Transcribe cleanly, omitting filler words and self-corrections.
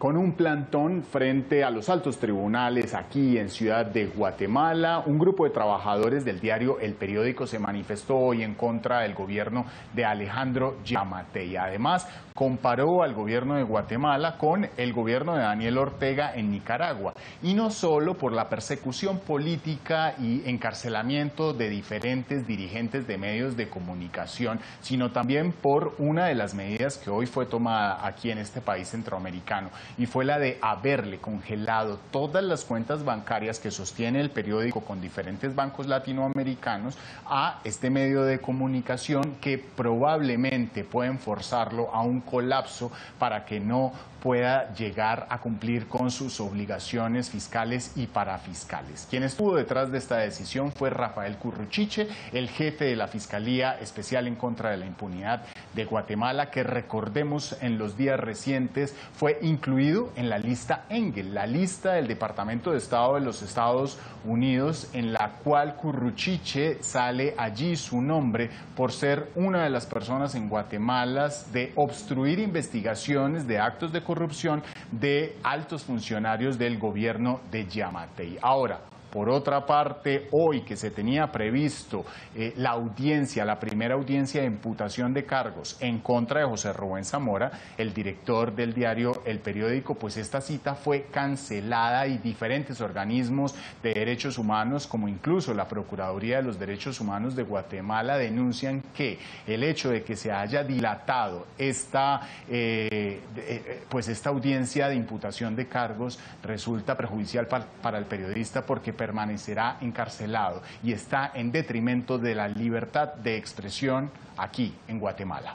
con un plantón frente a los altos tribunales aquí en Ciudad de Guatemala. Un grupo de trabajadores del diario El Periódico se manifestó hoy en contra del gobierno de Alejandro Giammattei. Además, comparó al gobierno de Guatemala con el gobierno de Daniel Ortega en Nicaragua. Y no solo por la persecución política y encarcelamiento de diferentes dirigentes de medios de comunicación, sino también por una de las medidas que hoy fue tomada aquí en este país centroamericano, y fue la de haberle congelado todas las cuentas bancarias que sostiene El Periódico con diferentes bancos latinoamericanos a este medio de comunicación, que probablemente pueden forzarlo a un colapso para que no pueda llegar a cumplir con sus obligaciones fiscales y parafiscales. Quien estuvo detrás de esta decisión fue Rafael Curruchiche, el jefe de la Fiscalía Especial en Contra de la Impunidad de Guatemala, que recordemos en los días recientes fue incluido en la lista Engel, la lista del Departamento de Estado de los Estados Unidos, en la cual Curruchiche sale allí su nombre por ser una de las personas en Guatemala de obstruir investigaciones de actos de corrupción de altos funcionarios del gobierno de Giammattei. Ahora, por otra parte, hoy que se tenía previsto la audiencia, la primera audiencia de imputación de cargos en contra de José Rubén Zamora, el director del diario El Periódico, pues esta cita fue cancelada y diferentes organismos de derechos humanos, como incluso la Procuraduría de los Derechos Humanos de Guatemala, denuncian que el hecho de que se haya dilatado esta audiencia de imputación de cargos resulta perjudicial para el periodista, porque permanecerá encarcelado y está en detrimento de la libertad de expresión aquí en Guatemala.